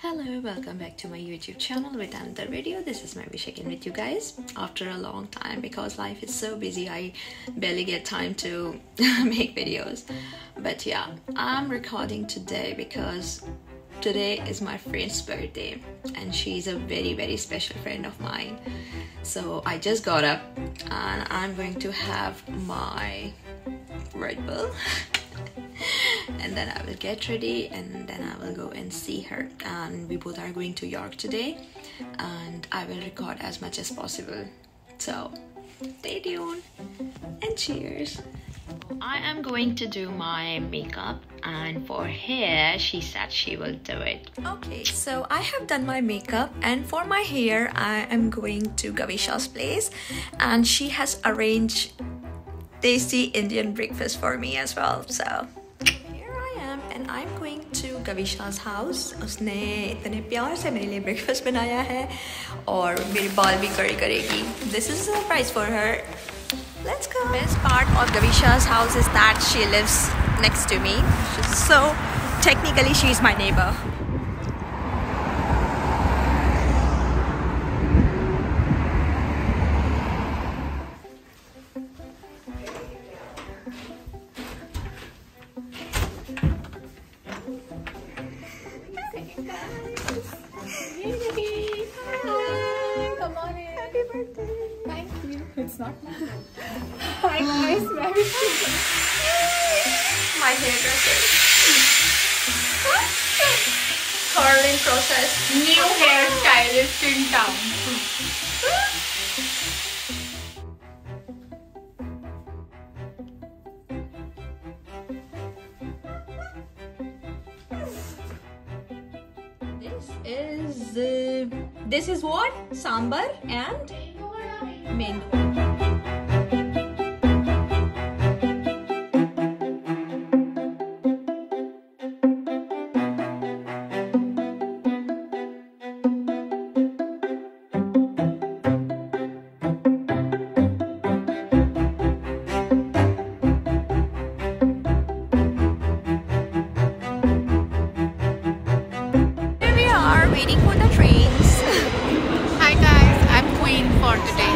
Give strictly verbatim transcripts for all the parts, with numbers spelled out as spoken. Hello, welcome back to my YouTube channel with another video. This is my wish again with you guys after a long time, because life is so busy I barely get time to make videos. But yeah, I'm recording today because today is my friend's birthday and she's a very very special friend of mine. So I just got up and I'm going to have my Red Bull and then I will get ready and then I will go and see her, and we both are going to York today and I will record as much as possible, so stay tuned and cheers. I am going to do my makeup, and for hair she said she will do it. Okay, so I have done my makeup, and for my hair I am going to Garvisha's place, and she has arranged tasty Indian breakfast for me as well. So here I am and I'm going to Garvisha's house. उसने इतने प्यार से मेरे लिए breakfast बनाया है और मेरे बाल भी curry करेगी. This is a surprise for her. Let's go. Best part of Garvisha's house is that she lives next to me. So technically she is my neighbor. It's not my voice, very my hairdresser. Curling process. New hairstyle is in town. This is uh, this is what? Sambar and mango. Waiting for the trains. Hi guys, I'm Queen for today.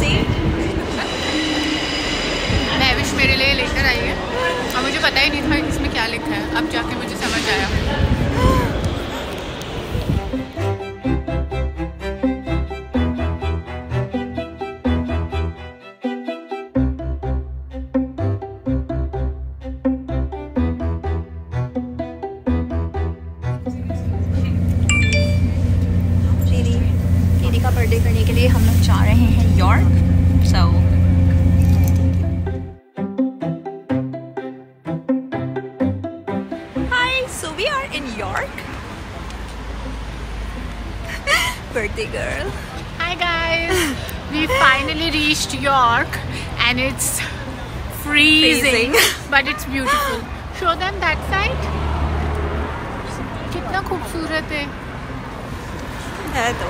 See? मैं wish मेरे लिए लेकर आई है और मुझे पता ही नहीं था कि इसमें क्या लिखा है, अब जाके मुझे समझ आया. बर्थडे करने के लिए हम लोग जा रहे हैं York. So hi, so we are in York. Birthday girl. Hi guys, we finally reached York and it's freezing but it's beautiful. Show them that side, कितना खूबसूरत है. है तो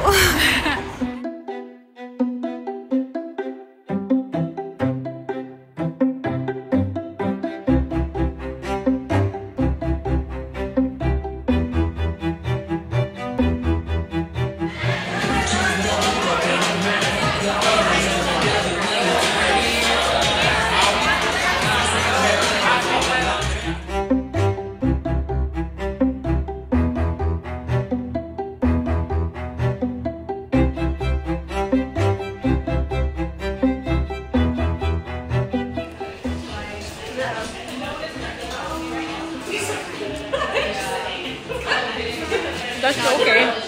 that's okay. That's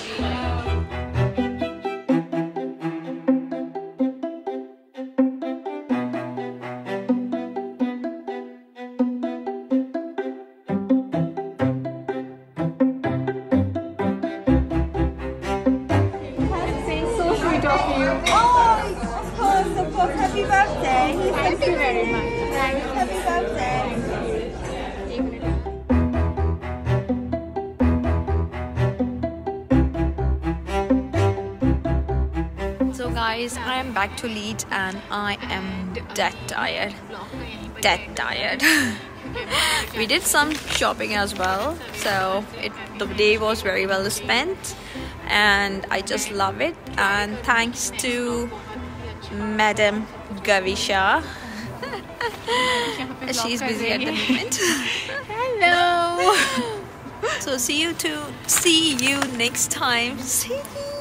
so sweet of you. Oh, of course, of course. Happy birthday. Thank you very much. Thank you. Happy birthday. Guys, I am back to Leeds and I am dead tired. Dead tired. We did some shopping as well, so it, the day was very well spent and I just love it. And thanks to Madam Garvisha. She's busy at the moment. Hello. So see you to see you next time. See you.